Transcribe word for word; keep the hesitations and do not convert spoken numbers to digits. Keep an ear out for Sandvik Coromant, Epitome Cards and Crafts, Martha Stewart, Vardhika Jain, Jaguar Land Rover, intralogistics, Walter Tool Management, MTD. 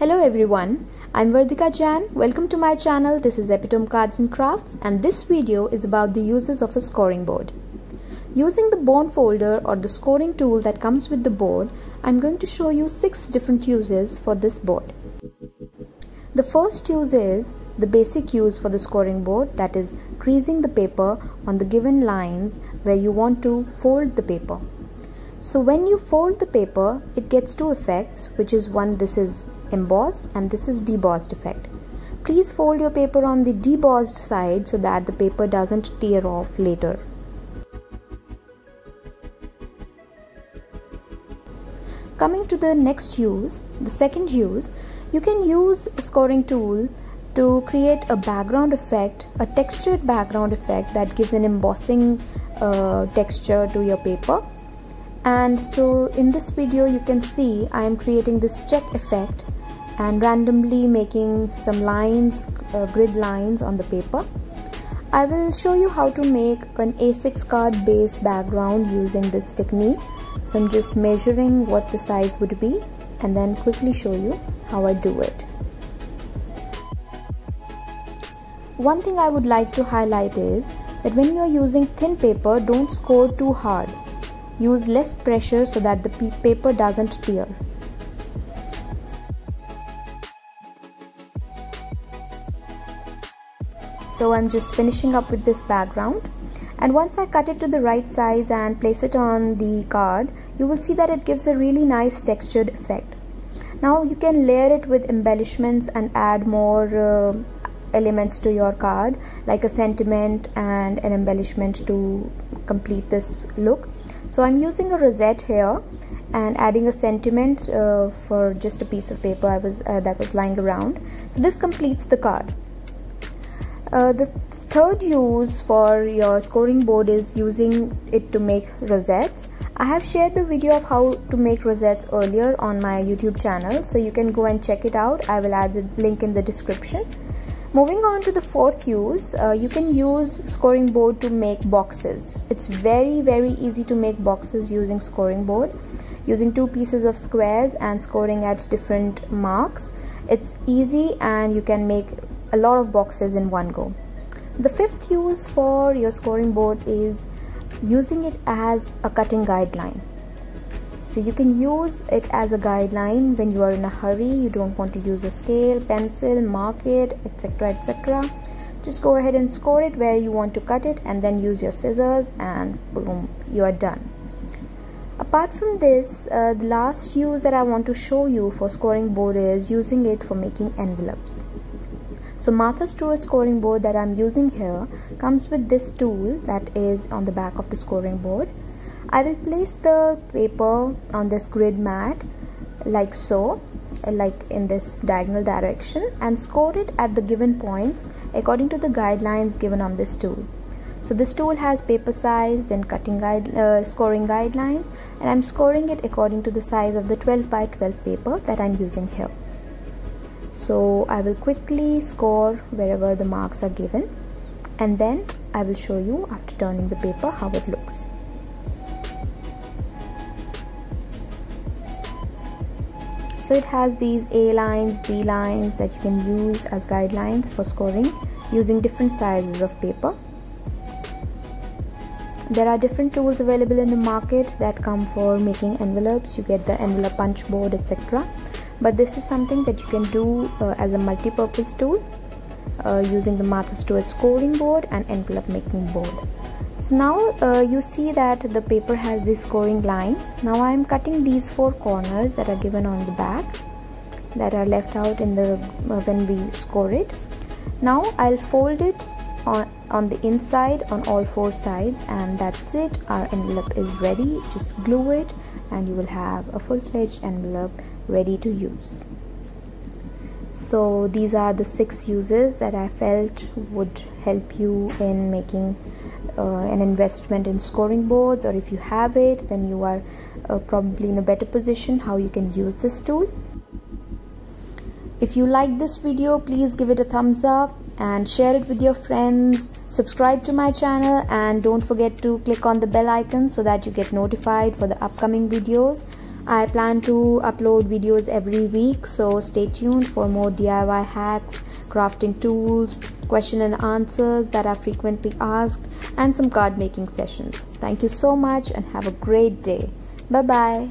Hello everyone, I'm Vardhika Jain. Welcome to my channel. This is Epitome Cards and Crafts, and this video is about the uses of a scoring board. Using the bone folder or the scoring tool that comes with the board, I'm going to show you six different uses for this board. The first use is the basic use for the scoring board, that is creasing the paper on the given lines where you want to fold the paper. So when you fold the paper, it gets two effects, which is one, this is embossed and this is debossed effect. Please fold your paper on the debossed side so that the paper doesn't tear off later. Coming to the next use, the second use, you can use a scoring tool to create a background effect, a textured background effect that gives an embossing uh, texture to your paper. And so in this video you can see I am creating this check effect and randomly making some lines, uh, grid lines on the paper. I will show you how to make an A six card base background using this technique. So I'm just measuring what the size would be and then quickly show you how I do it. One thing I would like to highlight is that when you're using thin paper, don't score too hard. Use less pressure so that the paper doesn't tear. So I'm just finishing up with this background, and once I cut it to the right size and place it on the card, you will see that it gives a really nice textured effect. Now you can layer it with embellishments and add more uh, elements to your card, like a sentiment and an embellishment to complete this look. So I'm using a rosette here and adding a sentiment uh, for just a piece of paper I was uh, that was lying around. So this completes the card. Uh, the third use for your scoring board is using it to make rosettes. I have shared the video of how to make rosettes earlier on my YouTube channel, so you can go and check it out. I will add the link in the description. Moving on to the fourth use, uh, you can use scoring board to make boxes. It's very very easy to make boxes using scoring board, using two pieces of squares and scoring at different marks. It's easy and you can make a lot of boxes in one go. The fifth use for your scoring board is using it as a cutting guideline. So you can use it as a guideline when you are in a hurry, you don't want to use a scale, pencil, mark it, etc, et cetera. Just go ahead and score it where you want to cut it and then use your scissors and boom, you are done. Apart from this, uh, the last use that I want to show you for scoring board is using it for making envelopes. So Martha Stewart scoring board that I'm using here comes with this tool that is on the back of the scoring board. I will place the paper on this grid mat like so, like in this diagonal direction, and score it at the given points according to the guidelines given on this tool. So this tool has paper size, then cutting guide, uh, scoring guidelines, and I'm scoring it according to the size of the twelve by twelve paper that I'm using here. So I will quickly score wherever the marks are given, and then I will show you after turning the paper how it looks. So it has these A lines, B lines that you can use as guidelines for scoring using different sizes of paper. There are different tools available in the market that come for making envelopes. You get the envelope punch board, et cetera. But this is something that you can do uh, as a multi-purpose tool uh, using the Martha Stewart scoring board and envelope making board. So now uh, you see that the paper has these scoring lines. Now I am cutting these four corners that are given on the back, that are left out in the uh, when we score it. Now I'll fold it on, on the inside on all four sides, and that's it. Our envelope is ready. Just glue it and you will have a full-fledged envelope ready to use. So these are the six uses that I felt would help you in making uh, an investment in scoring boards, or if you have it, then you are uh, probably in a better position how you can use this tool. If you like this video, please give it a thumbs up and share it with your friends. Subscribe to my channel and don't forget to click on the bell icon so that you get notified for the upcoming videos. I plan to upload videos every week, so stay tuned for more D I Y hacks, crafting tools, question and answers that are frequently asked, and some card making sessions. Thank you so much and have a great day. Bye bye.